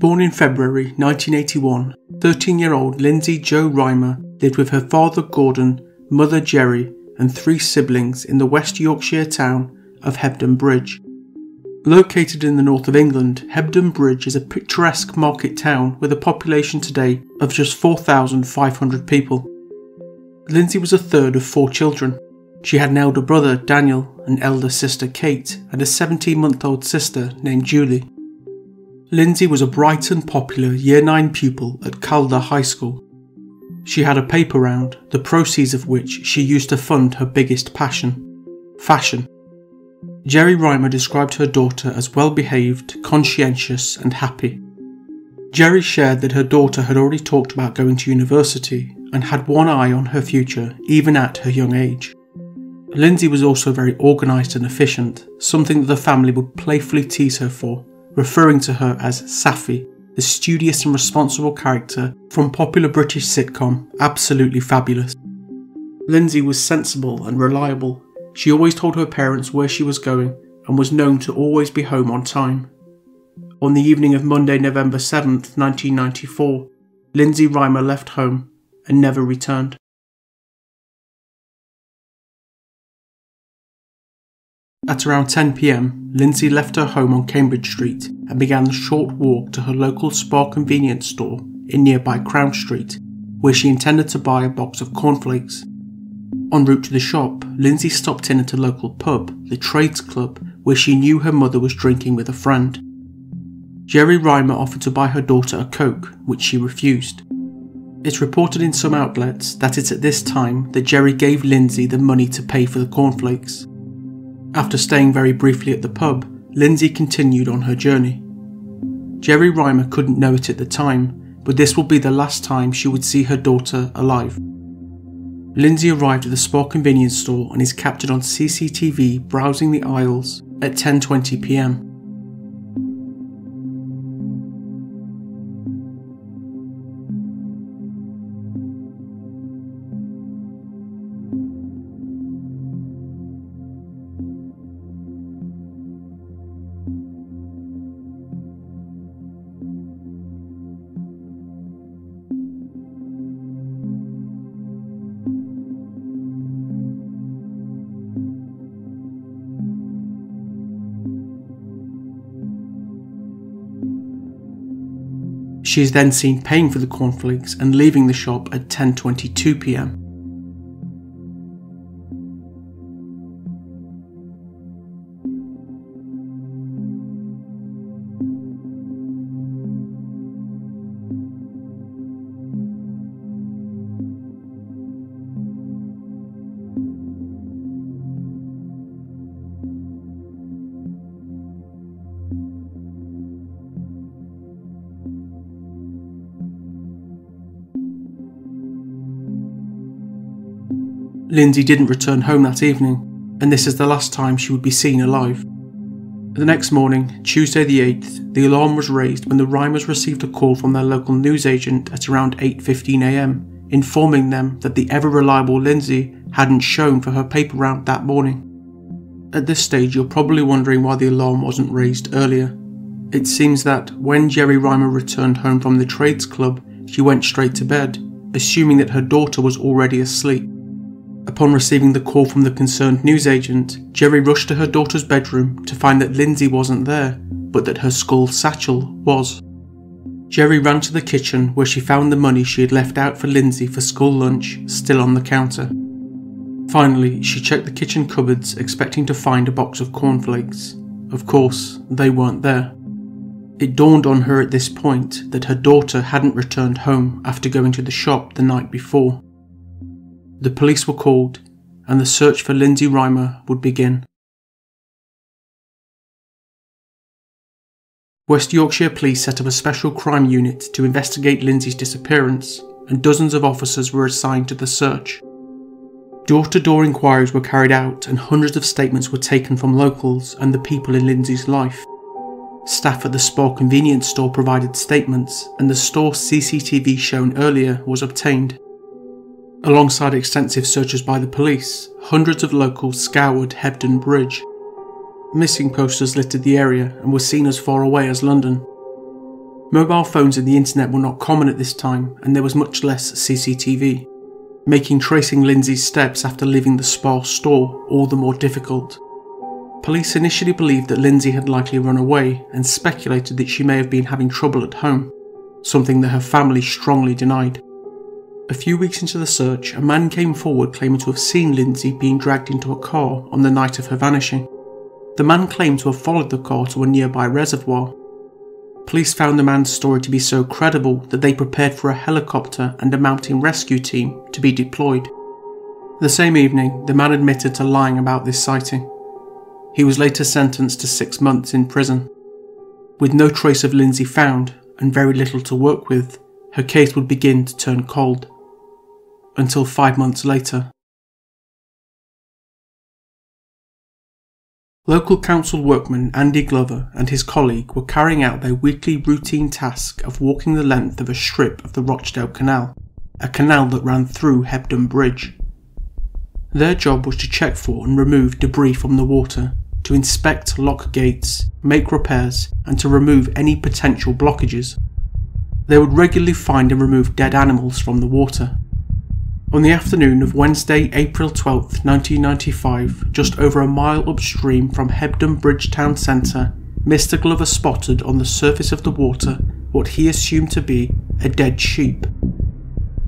Born in February 1981, 13-year-old Lindsay Jo Rimer lived with her father Gordon, mother Jerry and three siblings in the West Yorkshire town of Hebden Bridge. Located in the north of England, Hebden Bridge is a picturesque market town with a population today of just 4,500 people. Lindsay was a third of four children. She had an elder brother, Daniel, an elder sister, Kate, and a 17-month-old sister named Julie. Lindsay was a bright and popular Year 9 pupil at Calder High School. She had a paper round, the proceeds of which she used to fund her biggest passion, fashion. Jerry Rimer described her daughter as well-behaved, conscientious and happy. Jerry shared that her daughter had already talked about going to university and had one eye on her future even at her young age. Lindsay was also very organised and efficient, something that the family would playfully tease her for, referring to her as Saffy, the studious and responsible character from popular British sitcom Absolutely Fabulous. Lindsay was sensible and reliable. She always told her parents where she was going and was known to always be home on time. On the evening of Monday, November 7th, 1994, Lindsay Rimer left home and never returned. At around 10 PM, Lindsay left her home on Cambridge Street and began the short walk to her local Spar convenience store in nearby Crown Street, where she intended to buy a box of cornflakes. En route to the shop, Lindsay stopped in at a local pub, the Trades Club, where she knew her mother was drinking with a friend. Jerry Rimer offered to buy her daughter a Coke, which she refused. It's reported in some outlets that it's at this time that Jerry gave Lindsay the money to pay for the cornflakes. After staying very briefly at the pub, Lindsay continued on her journey. Jerry Rimer couldn't know it at the time, but this will be the last time she would see her daughter alive. Lindsay arrived at the Spar convenience store and is captured on CCTV browsing the aisles at 10:20 PM. She is then seen paying for the cornflakes and leaving the shop at 10:22 PM. Lindsay didn't return home that evening, and this is the last time she would be seen alive. The next morning, Tuesday the 8th, the alarm was raised when the Rimers received a call from their local newsagent at around 8:15 AM, informing them that the ever-reliable Lindsay hadn't shown for her paper round that morning. At this stage, you're probably wondering why the alarm wasn't raised earlier. It seems that when Jerry Rimer returned home from the Trades Club, she went straight to bed, assuming that her daughter was already asleep. Upon receiving the call from the concerned newsagent, Jerry rushed to her daughter's bedroom to find that Lindsay wasn't there, but that her school satchel was. Jerry ran to the kitchen where she found the money she had left out for Lindsay for school lunch still on the counter. Finally, she checked the kitchen cupboards expecting to find a box of cornflakes. Of course, they weren't there. It dawned on her at this point that her daughter hadn't returned home after going to the shop the night before. The police were called, and the search for Lindsay Rimer would begin. West Yorkshire Police set up a special crime unit to investigate Lindsay's disappearance, and dozens of officers were assigned to the search. Door-to-door inquiries were carried out, and hundreds of statements were taken from locals and the people in Lindsay's life. Staff at the Spar convenience store provided statements, and the store CCTV shown earlier was obtained. Alongside extensive searches by the police, hundreds of locals scoured Hebden Bridge. Missing posters littered the area and were seen as far away as London. Mobile phones and the internet were not common at this time, and there was much less CCTV, making tracing Lindsay's steps after leaving the Spar store all the more difficult. Police initially believed that Lindsay had likely run away and speculated that she may have been having trouble at home, something that her family strongly denied. A few weeks into the search, a man came forward claiming to have seen Lindsay being dragged into a car on the night of her vanishing. The man claimed to have followed the car to a nearby reservoir. Police found the man's story to be so credible that they prepared for a helicopter and a mountain rescue team to be deployed. The same evening, the man admitted to lying about this sighting. He was later sentenced to 6 months in prison. With no trace of Lindsay found, and very little to work with, her case would begin to turn cold. Until 5 months later. Local council workman Andy Glover and his colleague were carrying out their weekly routine task of walking the length of a strip of the Rochdale Canal, a canal that ran through Hebden Bridge. Their job was to check for and remove debris from the water, to inspect lock gates, make repairs, and to remove any potential blockages. They would regularly find and remove dead animals from the water. On the afternoon of Wednesday, April 12, 1995, just over a mile upstream from Hebden Bridge town centre, Mr. Glover spotted on the surface of the water what he assumed to be a dead sheep.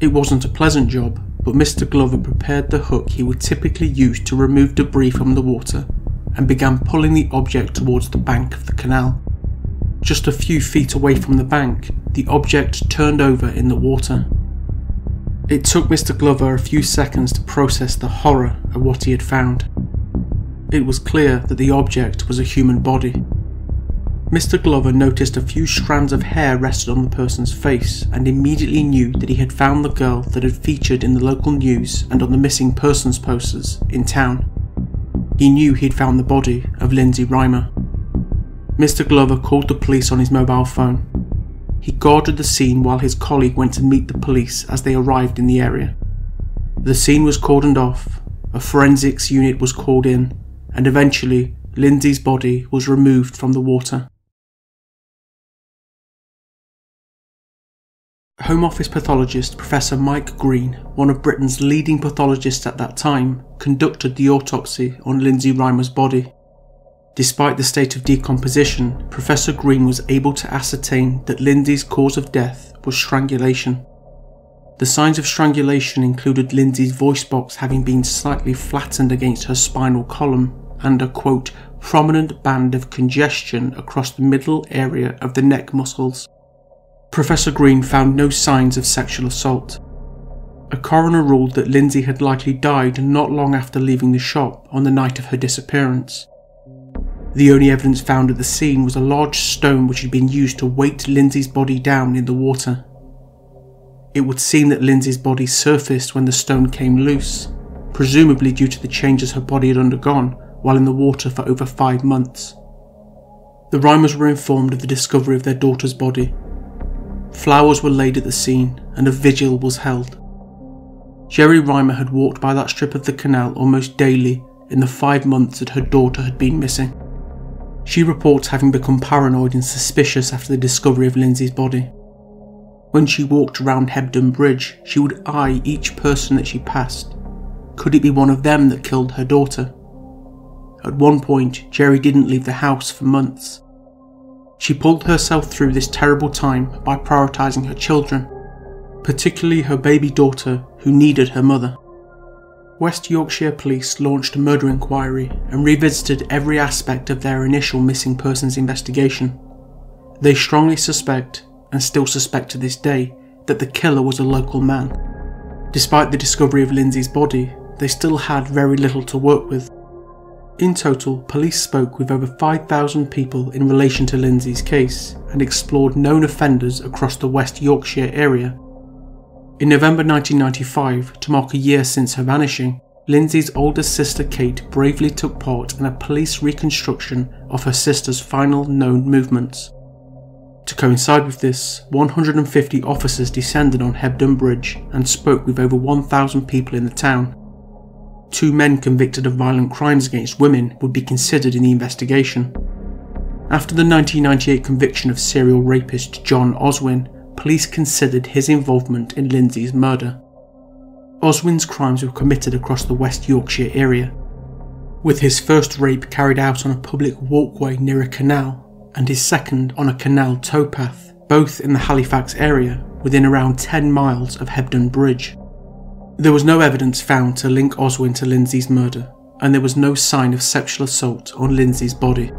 It wasn't a pleasant job, but Mr. Glover prepared the hook he would typically use to remove debris from the water and began pulling the object towards the bank of the canal. Just a few feet away from the bank, the object turned over in the water. It took Mr. Glover a few seconds to process the horror at what he had found. It was clear that the object was a human body. Mr. Glover noticed a few strands of hair rested on the person's face and immediately knew that he had found the girl that had featured in the local news and on the missing persons posters in town. He knew he had found the body of Lindsay Rimer. Mr. Glover called the police on his mobile phone. He guarded the scene while his colleague went to meet the police as they arrived in the area. The scene was cordoned off, a forensics unit was called in, and eventually Lindsay's body was removed from the water. Home Office pathologist Professor Mike Green, one of Britain's leading pathologists at that time, conducted the autopsy on Lindsay Rimer's body. Despite the state of decomposition, Professor Green was able to ascertain that Lindsay's cause of death was strangulation. The signs of strangulation included Lindsay's voice box having been slightly flattened against her spinal column and a quote, prominent band of congestion across the middle area of the neck muscles. Professor Green found no signs of sexual assault. A coroner ruled that Lindsay had likely died not long after leaving the shop on the night of her disappearance. The only evidence found at the scene was a large stone which had been used to weight Lindsay's body down in the water. It would seem that Lindsay's body surfaced when the stone came loose, presumably due to the changes her body had undergone while in the water for over 5 months. The Rimers were informed of the discovery of their daughter's body. Flowers were laid at the scene and a vigil was held. Jerry Rimer had walked by that strip of the canal almost daily in the 5 months that her daughter had been missing. She reports having become paranoid and suspicious after the discovery of Lindsay's body. When she walked around Hebden Bridge, she would eye each person that she passed. Could it be one of them that killed her daughter? At one point, Jerry didn't leave the house for months. She pulled herself through this terrible time by prioritizing her children, particularly her baby daughter who needed her mother. West Yorkshire Police launched a murder inquiry and revisited every aspect of their initial missing persons investigation. They strongly suspect, and still suspect to this day, that the killer was a local man. Despite the discovery of Lindsay's body, they still had very little to work with. In total, police spoke with over 5,000 people in relation to Lindsay's case and explored known offenders across the West Yorkshire area. In November 1995, to mark a year since her vanishing, Lindsay's older sister Kate bravely took part in a police reconstruction of her sister's final known movements. To coincide with this, 150 officers descended on Hebden Bridge and spoke with over 1,000 people in the town. 2 men convicted of violent crimes against women would be considered in the investigation. After the 1998 conviction of serial rapist John Oswin, police considered his involvement in Lindsay's murder. Oswin's crimes were committed across the West Yorkshire area, with his first rape carried out on a public walkway near a canal, and his second on a canal towpath, both in the Halifax area, within around 10 miles of Hebden Bridge. There was no evidence found to link Oswin to Lindsay's murder, and there was no sign of sexual assault on Lindsay's body.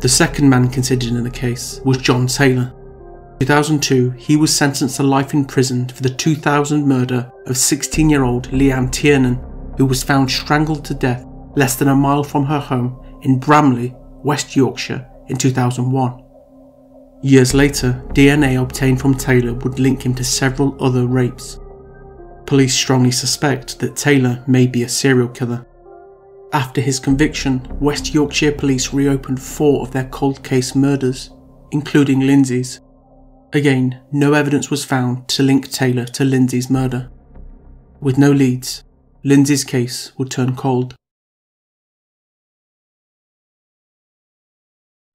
The second man considered in the case was John Taylor. In 2002, he was sentenced to life in prison for the 2000 murder of 16-year-old Leanne Tiernan, who was found strangled to death less than a mile from her home in Bramley, West Yorkshire, in 2001. Years later, DNA obtained from Taylor would link him to several other rapes. Police strongly suspect that Taylor may be a serial killer. After his conviction, West Yorkshire Police reopened 4 of their cold case murders, including Lindsay's. Again, no evidence was found to link Taylor to Lindsay's murder. With no leads, Lindsay's case would turn cold.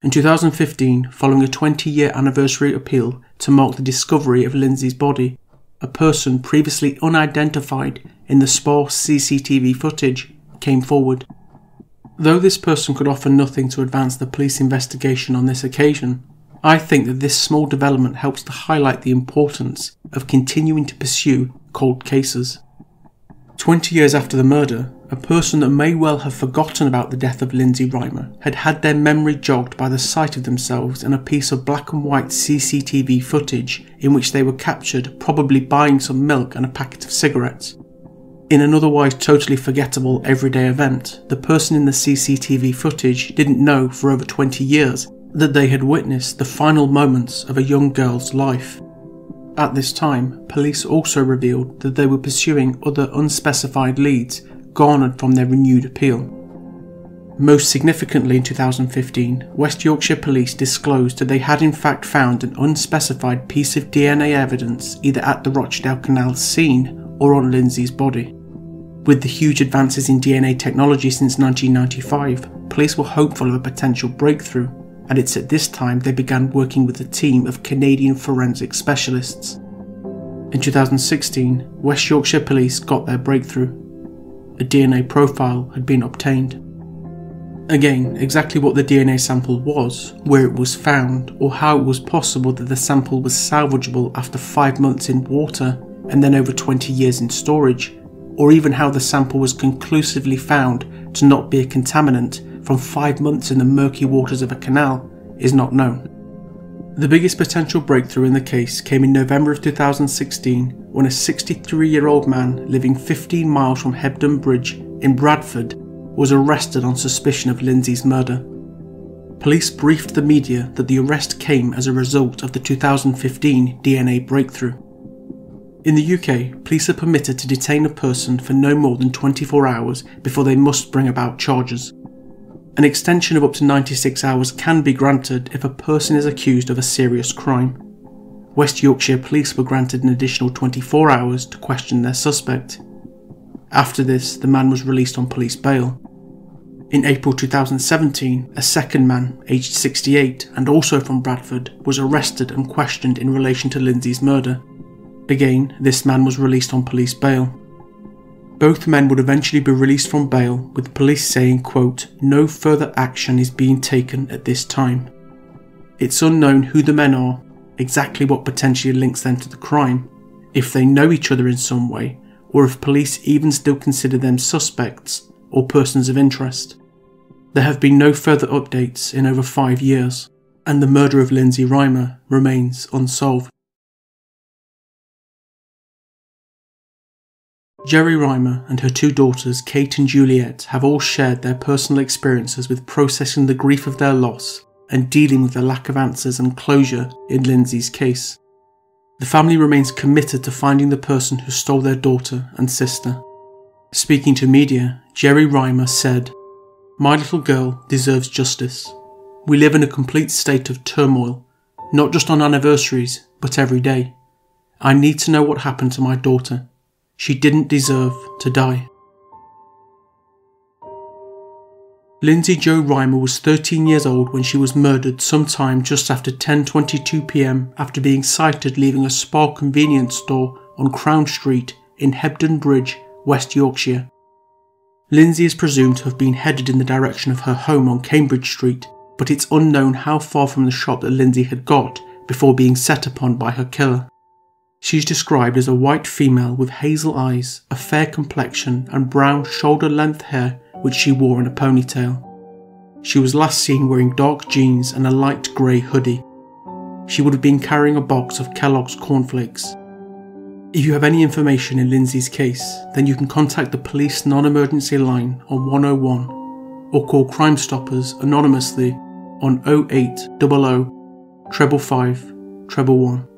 In 2015, following a 20-year anniversary appeal to mark the discovery of Lindsay's body, a person previously unidentified in the Spar CCTV footage came forward. Though this person could offer nothing to advance the police investigation on this occasion, I think that this small development helps to highlight the importance of continuing to pursue cold cases. 20 years after the murder, a person that may well have forgotten about the death of Lindsay Rimer had had their memory jogged by the sight of themselves in a piece of black and white CCTV footage in which they were captured probably buying some milk and a packet of cigarettes. In an otherwise totally forgettable everyday event, the person in the CCTV footage didn't know for over 20 years that they had witnessed the final moments of a young girl's life. At this time, police also revealed that they were pursuing other unspecified leads garnered from their renewed appeal. Most significantly, in 2015, West Yorkshire Police disclosed that they had in fact found an unspecified piece of DNA evidence either at the Rochdale Canal scene or on Lindsay's body. With the huge advances in DNA technology since 1995, police were hopeful of a potential breakthrough, and it's at this time they began working with a team of Canadian forensic specialists. In 2016, West Yorkshire Police got their breakthrough. A DNA profile had been obtained. Again, exactly what the DNA sample was, where it was found, or how it was possible that the sample was salvageable after 5 months in water and then over 20 years in storage, or even how the sample was conclusively found to not be a contaminant from 5 months in the murky waters of a canal, is not known. The biggest potential breakthrough in the case came in November of 2016, when a 63-year-old man living 15 miles from Hebden Bridge in Bradford was arrested on suspicion of Lindsay's murder. Police briefed the media that the arrest came as a result of the 2015 DNA breakthrough. In the UK, police are permitted to detain a person for no more than 24 hours before they must bring about charges. An extension of up to 96 hours can be granted if a person is accused of a serious crime. West Yorkshire Police were granted an additional 24 hours to question their suspect. After this, the man was released on police bail. In April 2017, a second man, aged 68 and also from Bradford, was arrested and questioned in relation to Lindsay's murder. Again, this man was released on police bail. Both men would eventually be released from bail, with police saying, quote, "No further action is being taken at this time." It's unknown who the men are, exactly what potentially links them to the crime, if they know each other in some way, or if police even still consider them suspects or persons of interest. There have been no further updates in over 5 years, and the murder of Lindsay Rimer remains unsolved. Jerry Rimer and her 2 daughters, Kate and Juliet, have all shared their personal experiences with processing the grief of their loss and dealing with the lack of answers and closure in Lindsay's case. The family remains committed to finding the person who stole their daughter and sister. Speaking to media, Jerry Rimer said, "My little girl deserves justice. We live in a complete state of turmoil, not just on anniversaries, but every day. I need to know what happened to my daughter. She didn't deserve to die." Lindsay Jo Rimer was 13 years old when she was murdered sometime just after 10:22 PM after being sighted leaving a Spar convenience store on Crown Street in Hebden Bridge, West Yorkshire. Lindsay is presumed to have been headed in the direction of her home on Cambridge Street, but it's unknown how far from the shop that Lindsay had got before being set upon by her killer. She's described as a white female with hazel eyes, a fair complexion and brown shoulder-length hair which she wore in a ponytail. She was last seen wearing dark jeans and a light grey hoodie. She would have been carrying a box of Kellogg's cornflakes. If you have any information in Lindsay's case, then you can contact the police non-emergency line on 101 or call Crimestoppers anonymously on 0800 555 111.